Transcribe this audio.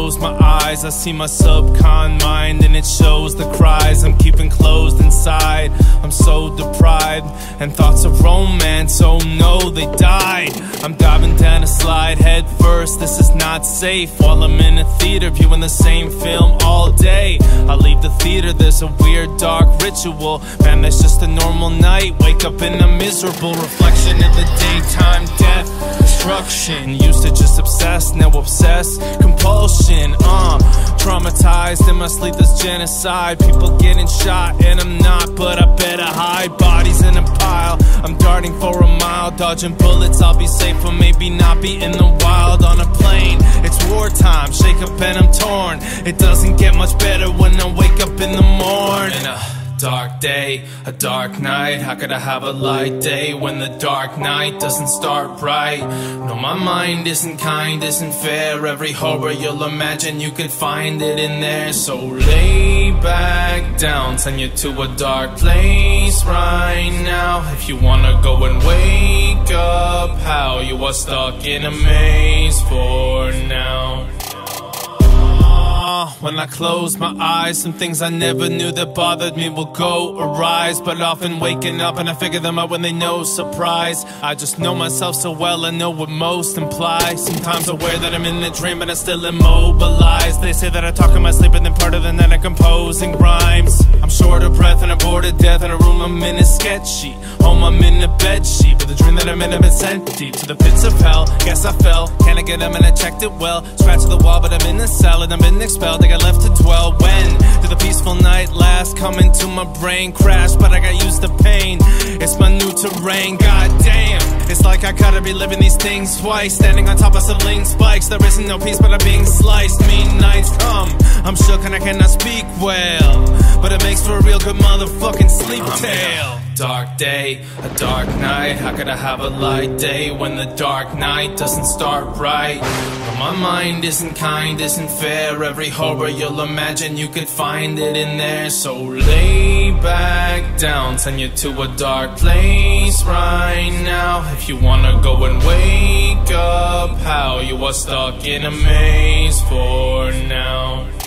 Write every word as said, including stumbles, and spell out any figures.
close my eyes, I see my subcon mind, and it shows the cries I'm keeping closed inside. I'm so deprived, and thoughts of romance, oh no, they died. I'm diving down a slide head first, this is not safe, while I'm in a theater viewing the same film all day. I leave the theater, there's a weird dark ritual, man, that's just a normal night. Wake up in a miserable reflection in the daytime, death, destruction. Used to just obsess, now obsess, compulsion, uh traumatized in my sleep, this genocide. People getting shot and I'm not, but I better hide. Bodies in a pile, I'm darting for a mile, dodging bullets, I'll be safe or maybe not be in the wild. On a plane, it's wartime, shake up and I'm torn. It doesn't get much better when I wake up in the morning. uh, Dark day, a dark night, how could I have a light day when the dark night doesn't start right? No, my mind isn't kind, isn't fair. Every horror you'll imagine, you could find it in there. So lay back down, send you to a dark place right now. If you wanna go and wake up, how you are stuck in a maze for now. When I close my eyes, some things I never knew that bothered me will go arise. But often waking up and I figure them out when they know surprise. I just know myself so well, I know what most implies. Sometimes aware that I'm in a dream but I'm still immobilized. They say that I talk in my sleep and then part of the night I'm composing rhymes. I'm short of breath and I'm bored to death. In a room I'm in a sketchy, home I'm in a bedsheet. But the dream that I'm in I've been sent deep to the pits of hell. Guess I fell, can I get them and I checked it well. Scratched the wall but I'm in the cell and I'm in expelled. I got left to dwell. When did the peaceful night last come into my brain? Crash, but I got used to pain. It's my new terrain, god damn. It's like I gotta be living these things twice, standing on top of sibling spikes. There isn't no peace, but I'm being sliced. Mean nights come, I'm shook and I cannot speak well, but it makes for a real good motherfucking sleep tale. Dark day, a dark night, how could I have a light day when the dark night doesn't start right? Well, my mind isn't kind, isn't fair. Every horror you'll imagine, you could find it in there. So lay back down, send you to a dark place right now. If you wanna go and wake up, how you are stuck in a maze for now.